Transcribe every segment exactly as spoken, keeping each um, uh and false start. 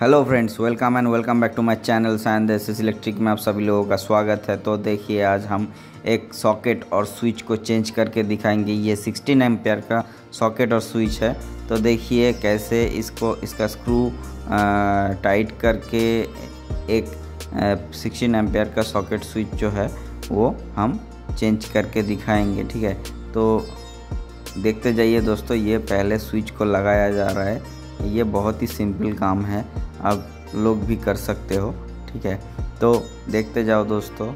Hello friends, welcome and welcome back to my channel सायम this is electric में आप सभी लोगों का स्वागत है। तो देखिए, आज हम एक सॉकेट और स्विच को चेंज करके दिखाएंगे। ये सोलह एम्पीयर का सॉकेट और स्विच है। तो देखिए कैसे इसको इसका स्क्रू टाइट करके एक सोलह एम्पीयर का सॉकेट स्विच जो है वो हम चेंज करके दिखाएंगे। ठीक है, तो देखते जाइए दोस्तों। ये पहले स्विच को लगाया जा रहा है। ये बहुत ही सिंपल काम है, आप लोग भी कर सकते हो। ठीक है, तो देखते जाओ दोस्तों।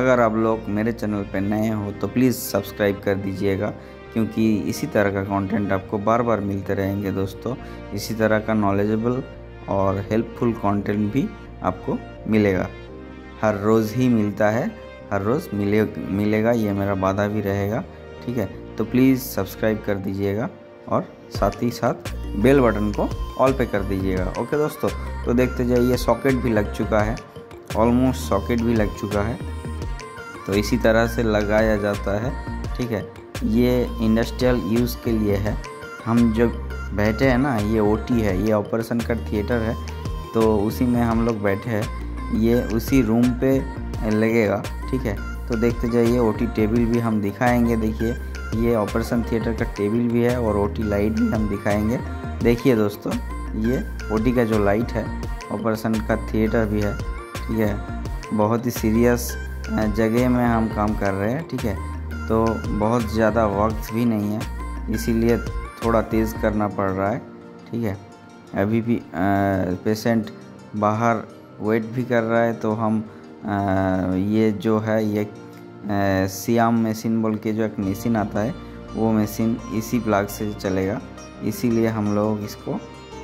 अगर आप लोग मेरे चैनल पर नए हो तो प्लीज़ सब्सक्राइब कर दीजिएगा, क्योंकि इसी तरह का कंटेंट आपको बार बार मिलते रहेंगे दोस्तों। इसी तरह का नॉलेजेबल और हेल्पफुल कंटेंट भी आपको मिलेगा, हर रोज़ ही मिलता है, हर रोज़ मिले मिलेगा ये मेरा वादा भी रहेगा। ठीक है, तो प्लीज़ सब्सक्राइब कर दीजिएगा और साथ ही साथ बेल बटन को ऑल पे कर दीजिएगा। ओके दोस्तों, तो देखते जाइए। सॉकेट भी लग चुका है, ऑलमोस्ट सॉकेट भी लग चुका है। तो इसी तरह से लगाया जाता है। ठीक है, ये इंडस्ट्रियल यूज़ के लिए है। हम जो बैठे हैं ना, ये ओटी है, ये ऑपरेशन का थिएटर है, तो उसी में हम लोग बैठे हैं। ये उसी रूम पे लगेगा। ठीक है, तो देखते जाइए। ओटी टेबल भी हम दिखाएंगे। देखिए, ये ऑपरेशन थिएटर का टेबल भी है और ओटी लाइट भी हम दिखाएंगे। देखिए दोस्तों, ये ओटी का जो लाइट है, ऑपरेशन का थिएटर भी है। ठीक है, बहुत ही सीरियस जगह में हम काम कर रहे हैं। ठीक है, तो बहुत ज़्यादा वक्त भी नहीं है, इसीलिए थोड़ा तेज़ करना पड़ रहा है। ठीक है, अभी भी पेशेंट बाहर वेट भी कर रहा है, तो हम आ, ये जो है ये सियाम मशीन बोल के जो एक मशीन आता है, वो मशीन इसी प्लग से चलेगा, इसीलिए हम लोग इसको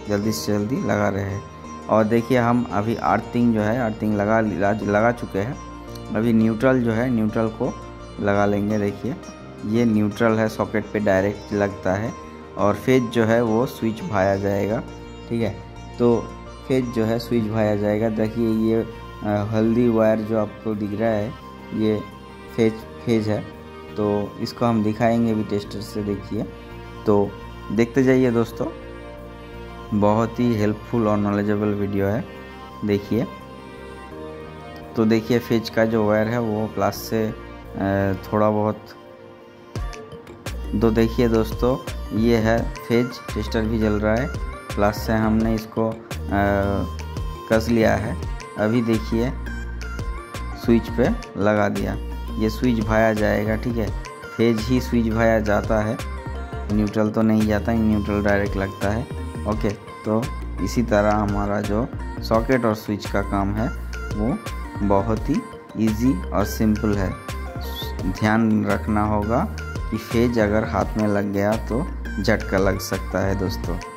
जल्दी से जल्दी लगा रहे हैं। और देखिए, हम अभी अर्थिंग जो है अर्थिंग लगा लगा चुके हैं। अभी न्यूट्रल जो है, न्यूट्रल को लगा लेंगे। देखिए, ये न्यूट्रल है, सॉकेट पे डायरेक्ट लगता है। और फेज जो है वो स्विच भाया जाएगा। ठीक है, तो फेज जो है स्विच भाया जाएगा। देखिए, ये हल्दी वायर जो आपको दिख रहा है, ये फेज फेज है, तो इसको हम दिखाएंगे भी टेस्टर से। देखिए, तो देखते जाइए दोस्तों, बहुत ही हेल्पफुल और नॉलेजेबल वीडियो है। देखिए, तो देखिए फेज का जो वायर है वो प्लस से थोड़ा बहुत। तो देखिए दोस्तों, ये है फेज, टेस्टर भी जल रहा है, प्लस से हमने इसको कस लिया है। अभी देखिए स्विच पे लगा दिया, ये स्विच भाया जाएगा। ठीक है, फेज ही स्विच भाया जाता है, न्यूट्रल तो नहीं जाता, न्यूट्रल डायरेक्ट लगता है। ओके, तो इसी तरह हमारा जो सॉकेट और स्विच का काम है वो बहुत ही इजी और सिंपल है। ध्यान रखना होगा कि फेज अगर हाथ में लग गया तो झटका लग सकता है दोस्तों।